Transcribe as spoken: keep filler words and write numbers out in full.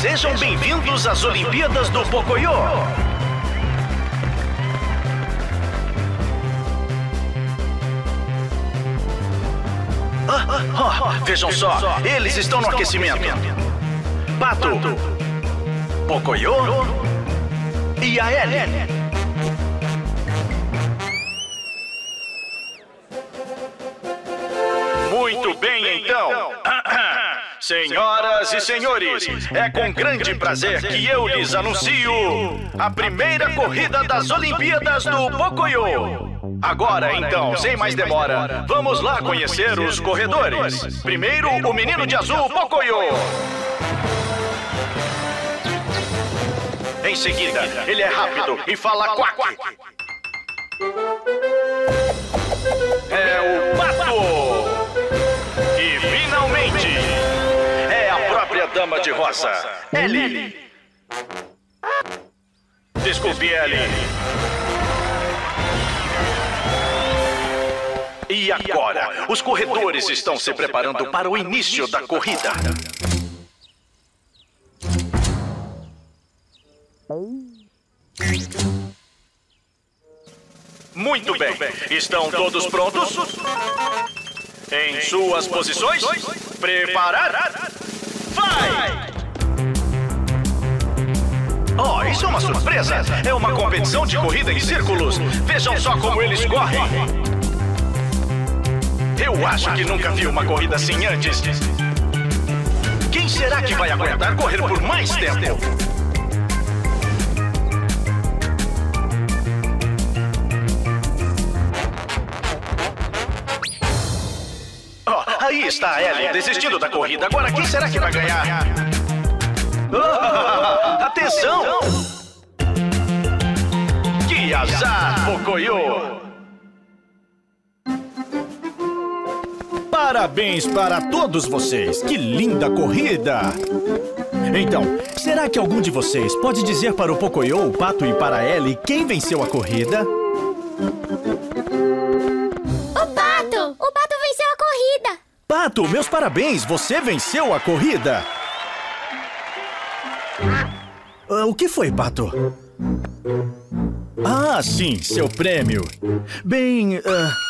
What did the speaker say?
Sejam bem-vindos às Olimpíadas do Pocoyo! Ah, ah, ah, vejam só, eles estão no aquecimento. Pato, Pocoyo e a Elly. Muito bem, então. Senhoras e senhores, é com grande prazer que eu lhes anuncio a primeira corrida das Olimpíadas do Pocoyo. Agora, então, sem mais demora, vamos lá conhecer os corredores. Primeiro, o menino de azul, Pocoyo. Em seguida, ele é rápido e fala quac. É o Pato. E finalmente, é a própria dama de rosa, Elly. Desculpe, Elly. E agora, os corredores estão se preparando para o início da corrida. Muito bem, estão todos prontos? Em suas posições, preparar, vai! Oh, isso é uma surpresa! É uma competição de corrida em círculos! Vejam só como eles correm! Eu acho que nunca vi uma corrida assim antes! Quem será que vai aguentar correr por mais tempo? Aí está a Elly desistindo da corrida. Agora quem será que vai ganhar? Oh, atenção! Que azar, Pocoyo! Parabéns para todos vocês! Que linda corrida! Então, será que algum de vocês pode dizer para o Pocoyo, o Pato e para a Elly quem venceu a corrida? Pato, meus parabéns! Você venceu a corrida! Ah, o que foi, Pato? Ah, sim, seu prêmio. Bem... Uh...